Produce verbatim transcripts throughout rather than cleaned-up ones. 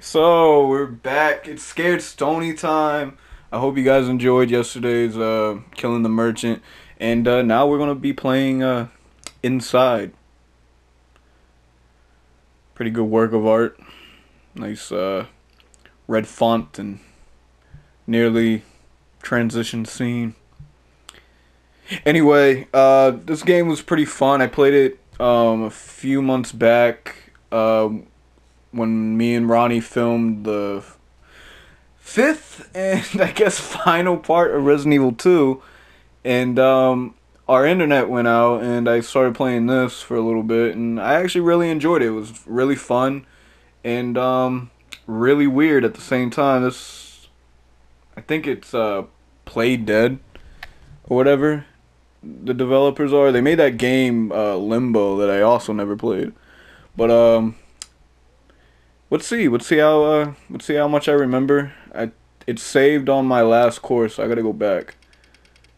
So we're back. It's Scared Stony time. I hope you guys enjoyed yesterday's uh, Killing the Merchant, and uh, now we're gonna be playing uh, Inside. Pretty good work of art. Nice uh, red font and nearly transition scene. Anyway, uh, this game was pretty fun. I played it um, a few months back. Um, when me and Ronnie filmed the fifth and I guess final part of Resident Evil two, and um, our internet went out, and I started playing this for a little bit, and I actually really enjoyed it. It was really fun and um, really weird at the same time. This, I think it's uh, Play Dead or whatever the developers are. They made that game uh, Limbo that I also never played, but um. Let's see. Let's see how. Uh, let's see how much I remember. I it's saved on my last course. So I gotta go back,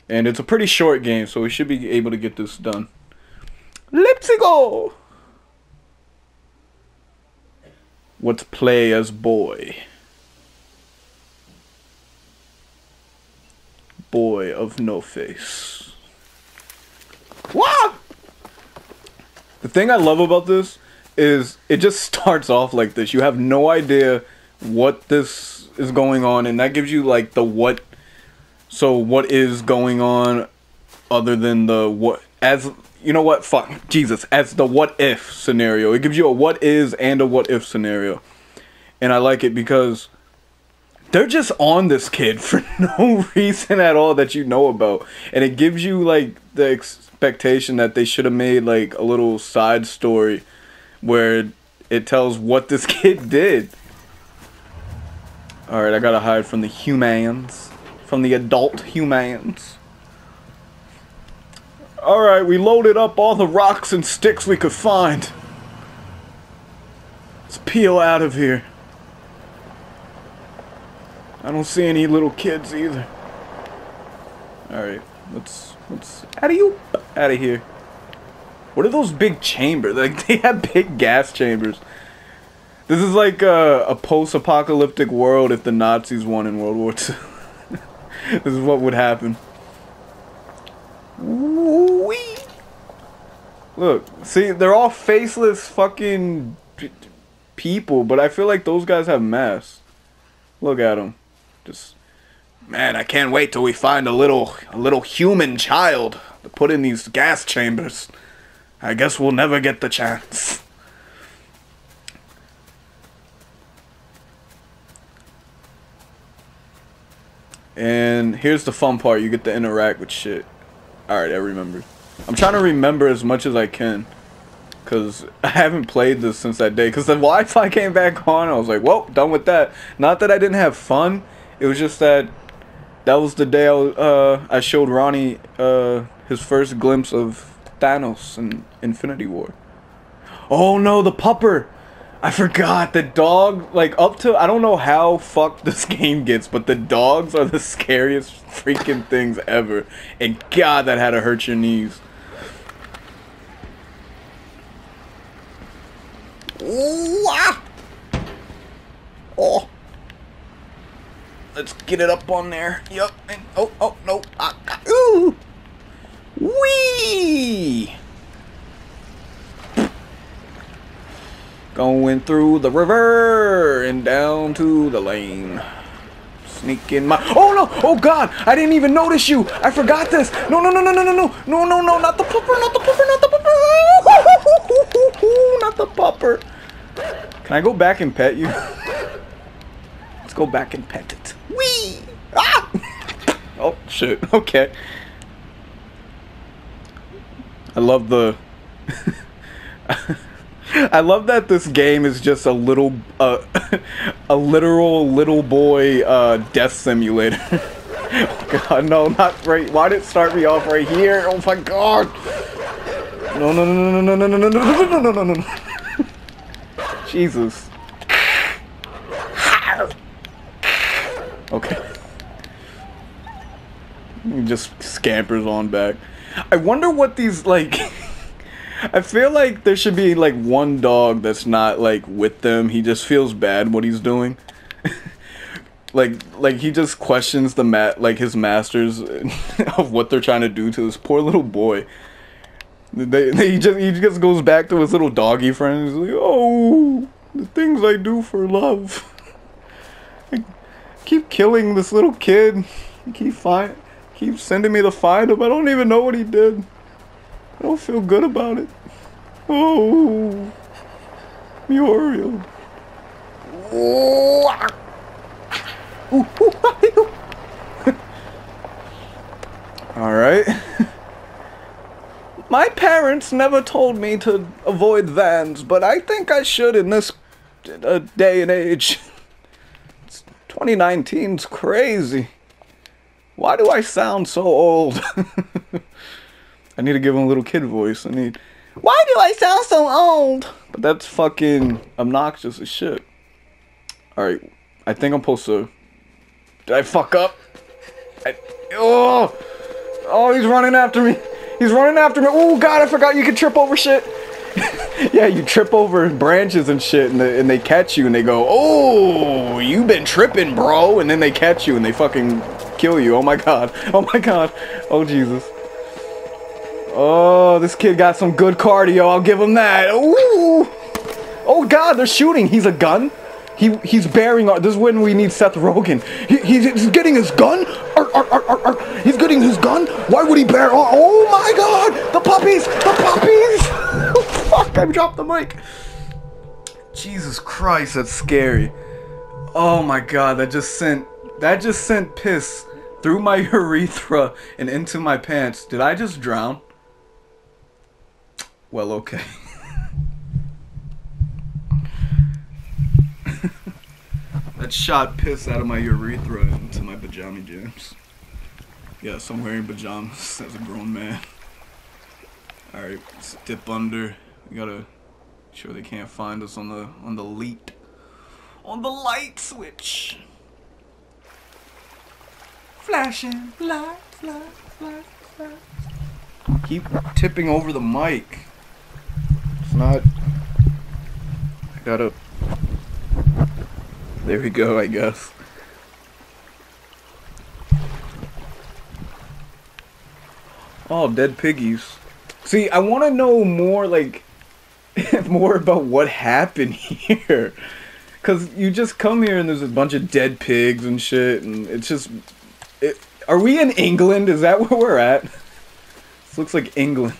and it's a pretty short game, so we should be able to get this done. Let's go. Let's play as boy, boy of no face. What? The thing I love about this is it just starts off like this. You have no idea what this is going on, and that gives you like the what. So what is going on other than the what, as you know what, fuck Jesus, as the what if scenario. It gives you a what is and a what if scenario, and I like it because they're just on this kid for no reason at all that you know about, and it gives you like the expectation that they should have made like a little side story where it tells what this kid did. Alright, I gotta hide from the humans. From the adult humans. Alright, we loaded up all the rocks and sticks we could find. Let's peel out of here. I don't see any little kids either. Alright, let's, let's out of you, out of here. What are those big chambers? Like, they have big gas chambers. This is like a, a post-apocalyptic world if the Nazis won in World War Two. This is what would happen. Wee. Look, see, they're all faceless fucking people, but I feel like those guys have masks. Look at them. Just, man, I can't wait till we find a little, a little human child to put in these gas chambers. I guess we'll never get the chance. And here's the fun part. You get to interact with shit. Alright, I remember. I'm trying to remember as much as I can, because I haven't played this since that day. Because the Wi-Fi came back on. I was like, whoa, done with that. Not that I didn't have fun. It was just that that was the day I, uh, I showed Ronnie uh, his first glimpse of Thanos and Infinity War. Oh no, the pupper! I forgot the dog. Like up to, I don't know how fucked this game gets, but the dogs are the scariest freaking things ever. And God, that had to hurt your knees. Ooh, ah! Oh, let's get it up on there. Yep. And, oh, oh no! Ah, ah, ooh. Wee! Going through the river and down to the lane. Sneaking my. Oh no! Oh God! I didn't even notice you! I forgot this! No, no, no, no, no, no, no! No, no, no! Not the pupper! Not the pupper! Not the pupper! Not the pupper! Can I go back and pet you? Let's go back and pet it. Wee! Ah! Oh shit! Okay. I love the, I love that this game is just a little, uh, a literal little boy uh, death simulator. Oh God, no, not right. Why did it start me off right here? Oh my God! No, no, no, no, no, no, no, no, no, no, no, no, no. Jesus. Okay. He just scampers on back. I wonder what these, like, I feel like there should be like one dog that's not like with them. He just feels bad what he's doing. Like, like he just questions the mat, like his masters, of what they're trying to do to this poor little boy. They, they he just he just goes back to his little doggy friend. He's like, oh, the things I do for love. I keep killing this little kid. I keep find, keep sending me to find him. I don't even know what he did. I don't feel good about it. Oh, Muriel. Oh. Ooh, ooh, ooh. All right. My parents never told me to avoid vans, but I think I should in this uh, day and age. It's twenty nineteen's crazy. Why do I sound so old? I need to give him a little kid voice. I need. Why do I sound so old? But that's fucking obnoxious as shit. All right. I think I'm supposed to. Did I fuck up? I, oh, oh, he's running after me. He's running after me. Oh, God, I forgot you could trip over shit. Yeah, you trip over branches and shit, and, the, and they catch you, and they go, oh, you been tripping, bro. And then they catch you, and they fucking kill you. Oh, my God. Oh, my God. Oh, Jesus. Oh, this kid got some good cardio. I'll give him that. Ooh. Oh, God, they're shooting. He's a gun. He, he's bearing our, this is when we need Seth Rogen. He, he's, he's getting his gun? Arr, arr, arr, arr, arr. He's getting his gun? Why would he bear our, oh my God! The puppies! The puppies! Oh, fuck, I dropped the mic. Jesus Christ, that's scary. Oh my God, that just sent, that just sent piss through my urethra and into my pants. Did I just drown? Well, okay. That shot piss out of my urethra into my pajama jams. Yes, I'm wearing pajamas as a grown man. Alright, let's dip under. We gotta make sure they can't find us on the on the leap. On the light switch. Flashing light, light, light, light. Keep tipping over the mic. It's not. I gotta. There we go, I guess. Oh, dead piggies. See, I want to know more, like, more about what happened here. Because you just come here and there's a bunch of dead pigs and shit, and it's just... It, are we in England? Is that where we're at? This looks like England.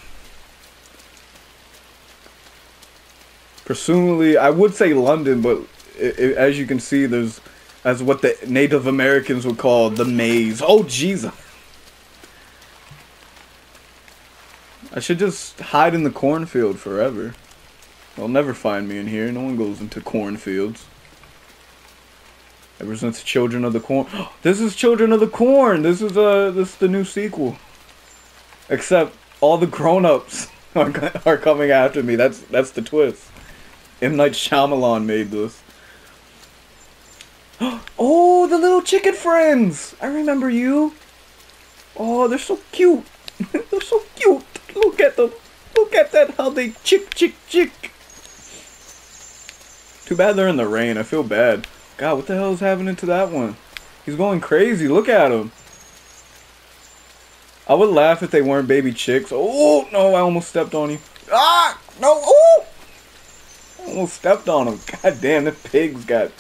Presumably, I would say London, but... It, it, as you can see, there's, as what the Native Americans would call the maze. Oh, Jesus. I should just hide in the cornfield forever. They'll never find me in here. No one goes into cornfields. Ever since Children of the Corn. This is Children of the Corn. This is uh, this is the new sequel. Except all the grown-ups are, are coming after me. That's, that's the twist. M. Night Shyamalan made this. Oh, the little chicken friends! I remember you. Oh, they're so cute. They're so cute. Look at them. Look at that, how they chick, chick, chick. Too bad they're in the rain. I feel bad. God, what the hell is happening to that one? He's going crazy. Look at him. I would laugh if they weren't baby chicks. Oh, no, I almost stepped on you. Ah, no. Oh, almost stepped on him. God damn, the pigs got...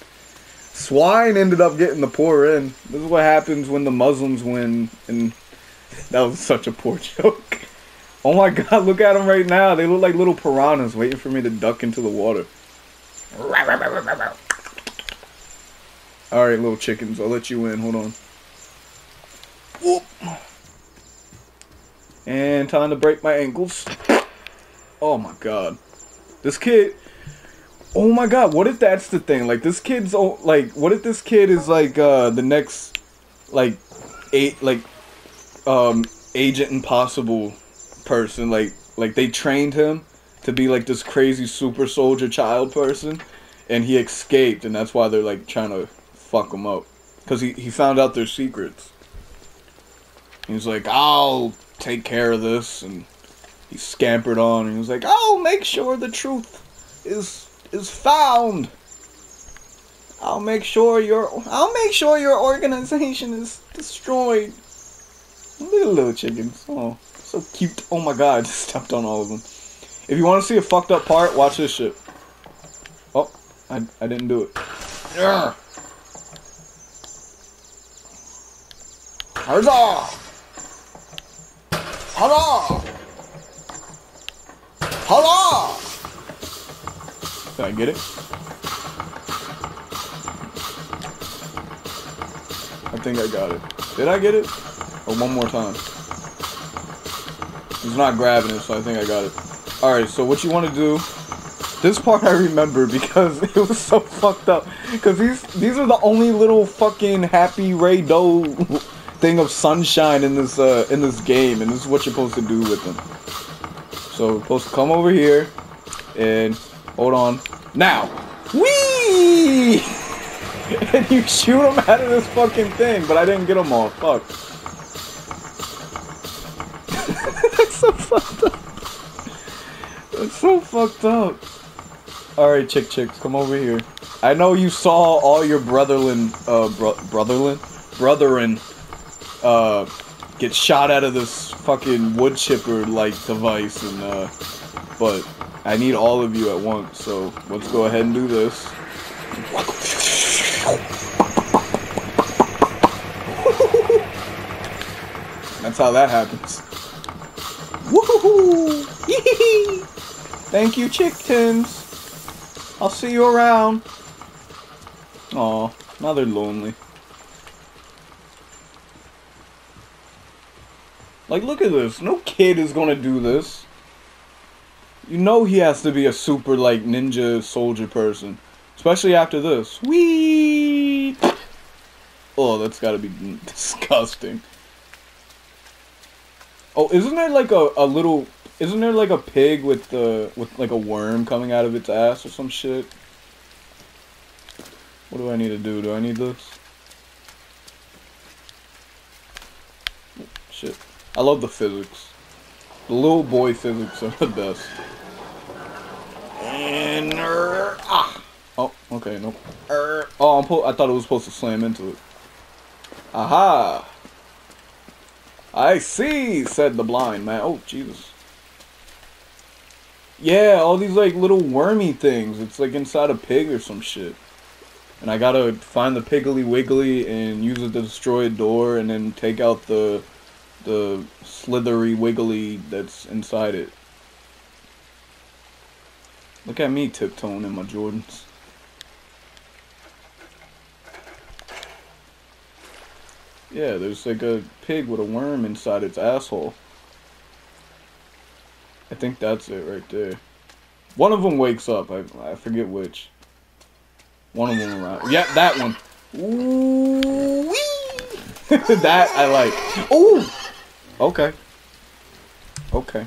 Swine ended up getting the poor end. This is what happens when the Muslims win. And that was such a poor joke. Oh my God, look at them right now. They look like little piranhas waiting for me to duck into the water. Alright, little chickens, I'll let you in. Hold on. Whoop. And time to break my ankles. Oh my God. This kid... Oh my God, what if that's the thing? Like, this kid's, like, what if this kid is, like, uh, the next, like, eight, like, um, Agent Impossible person? Like, like, they trained him to be, like, this crazy super soldier child person, and he escaped, and that's why they're, like, trying to fuck him up. Because he, he found out their secrets. He's like, I'll take care of this, and He scampered on and he was like, I'll make sure the truth is is found. I'll make sure your I'll make sure your organization is destroyed. Little little chickens. Oh, so cute. Oh my god, I just stepped on all of them. If you want to see a fucked up part, watch this shit. Oh, I, I didn't do it. Urgh. Huzzah! Huzzah! Huzzah! Did I get it? I think I got it. Did I get it? Oh, one more time. He's not grabbing it, so I think I got it. Alright, so what you want to do... This part I remember because it was so fucked up. Because these, these are the only little fucking happy Ray Doe thing of sunshine in this, uh, in this game. And this is what you're supposed to do with them. So, you're supposed to come over here. And... Hold on. Now! Whee! And you shoot them out of this fucking thing. But I didn't get them all. Fuck. That's so fucked up. That's so fucked up. Alright, chick chicks, come over here. I know you saw all your brotherlin, uh, bro brotherlin? Brethren, uh, get shot out of this fucking wood chipper, like, device, and, uh, but I need all of you at once, so let's go ahead and do this. That's how that happens. Woohoo! Yee-hee-hee! Thank you, Chickens. I'll see you around. Aw, now they're lonely. Like, look at this. No kid is gonna do this. You know he has to be a super, like, ninja soldier person. Especially after this. Whee! Oh, that's gotta be disgusting. Oh, isn't there like a, a little, isn't there like a pig with the, with like a worm coming out of its ass or some shit? What do I need to do? Do I need this? Shit. I love the physics. The little boy physics are the best. And, er, ah. Oh, okay, nope. Er, oh, I'm po I thought it was supposed to slam into it. Aha. I see, said the blind man. Oh, Jesus. Yeah, all these, like, little wormy things. It's, like, inside a pig or some shit. And I gotta find the Piggly Wiggly and use it to destroy a door and then take out the the slithery wiggly that's inside it. Look at me tiptoeing in my Jordans. Yeah, there's like a pig with a worm inside its asshole. I think that's it right there. One of them wakes up. I, I forget which. One of them around. Yeah, that one. Ooh, wee. That I like. Ooh. Okay. Okay.